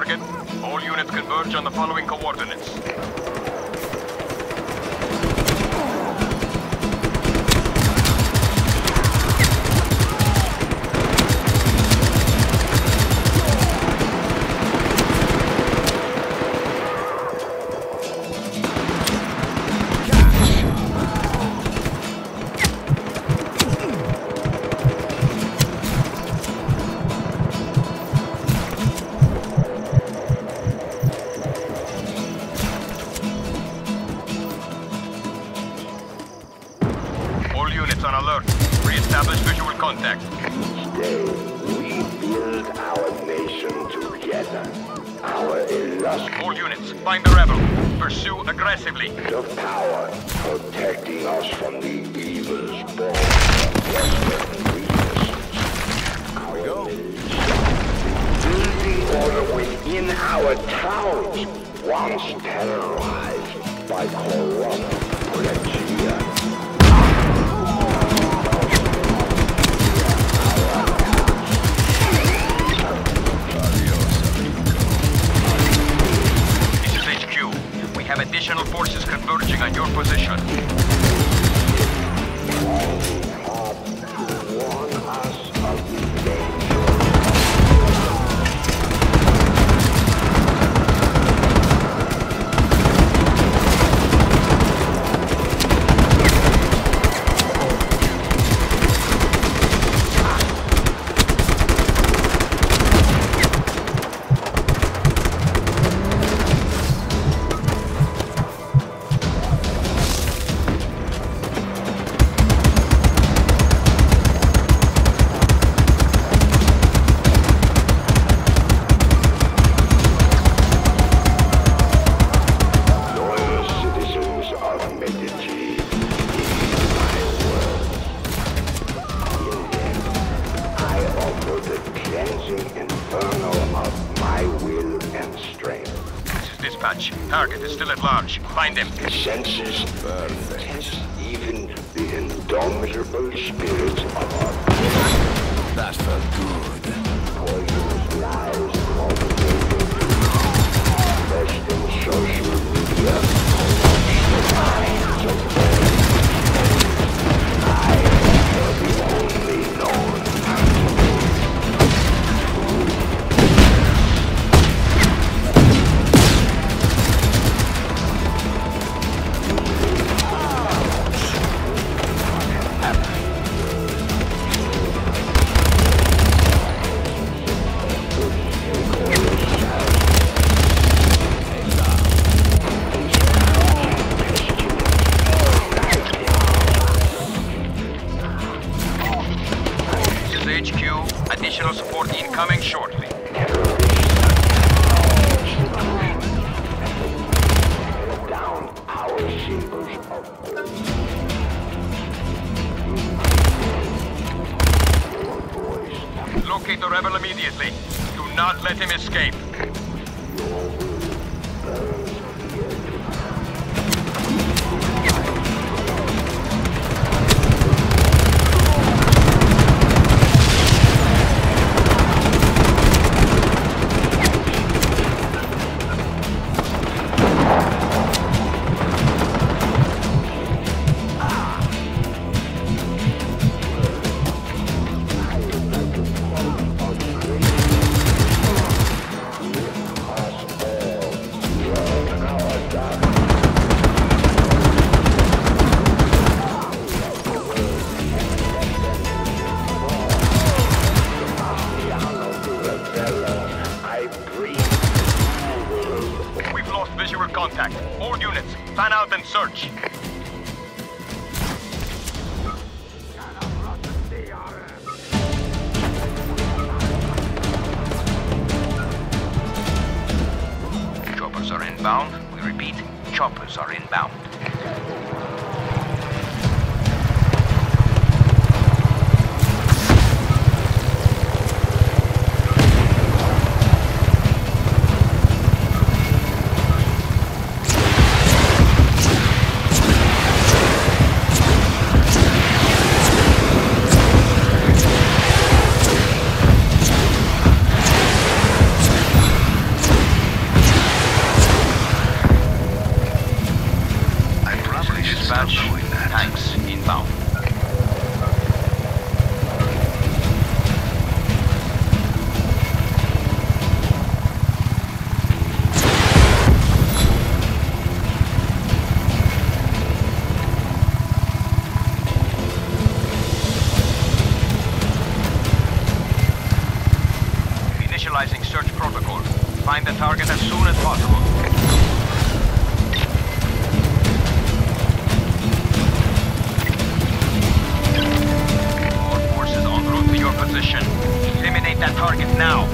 target. All units converge on the following coordinates. Find them. The senses burn, even the indomitable spirit of our people. That felt good. Poisonous lies propagated, best in social media, the minds of men. I am the only known dispatch. Tanks inbound. Initializing search protocol. Find the target as soon as possible. Position. Eliminate that target now.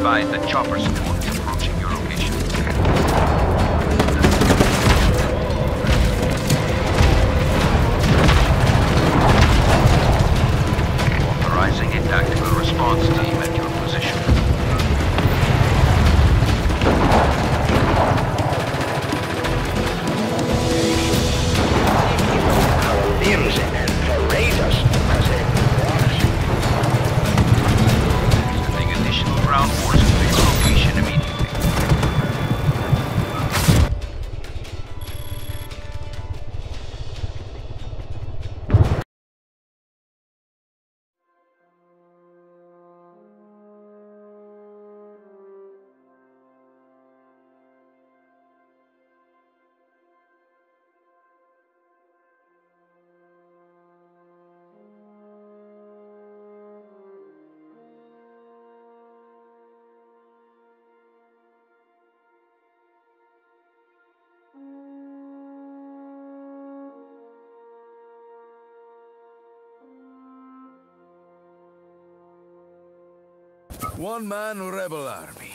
advised that chopper support is approaching your location. Authorizing a tactical response team at your position. Ground forces to your location immediately. One-man rebel army.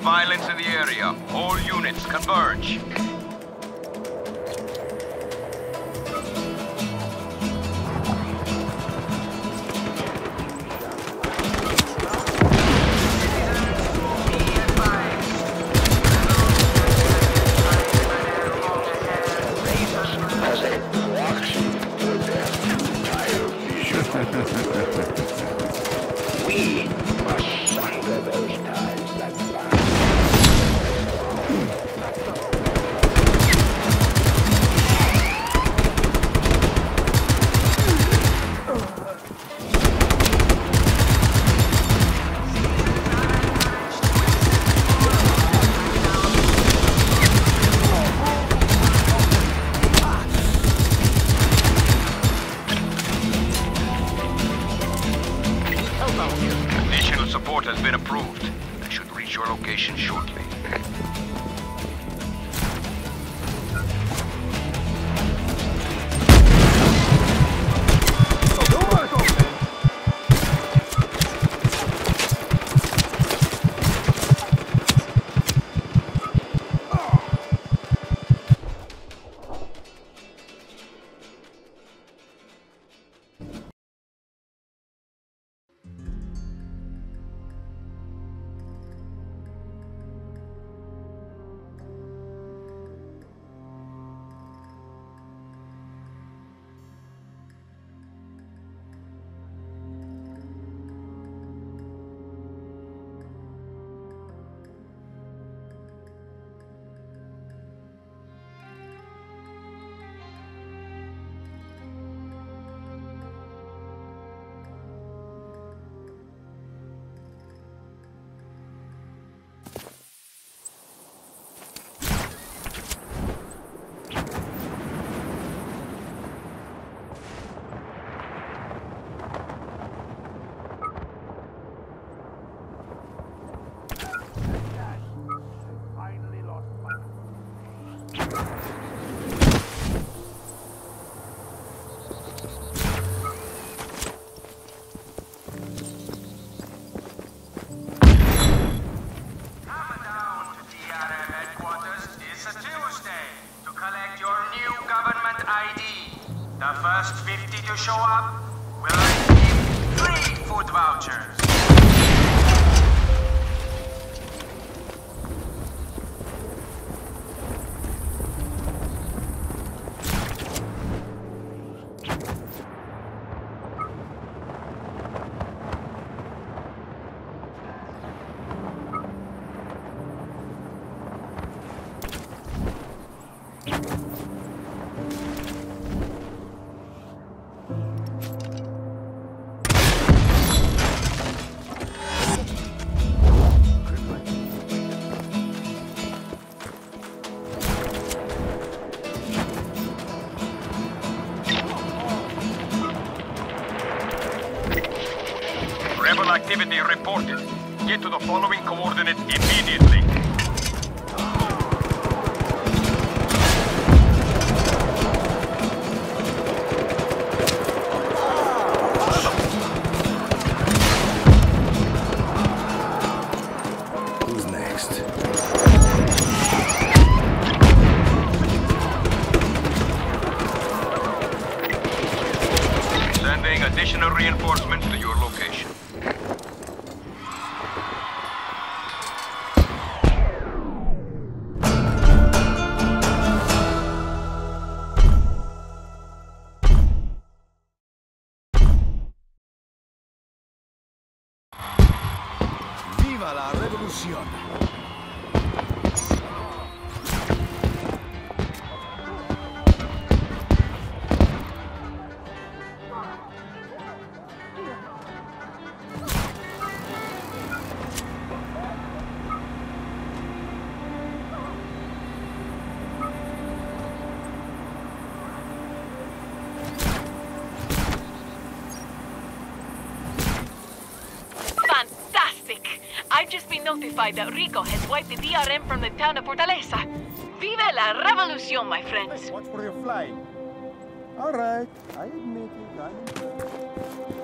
Violence in the area. All units converge. ID. The first 50 to show up will receive 3 food vouchers. Activity reported. Get to the following coordinates immediately. Who's next? Sending additional reinforcements to your location. La revolución. I've just been notified that Rico has wiped the DRM from the town of Fortaleza. Viva la revolución, my friends! Watch for your flying. All right, I admit it.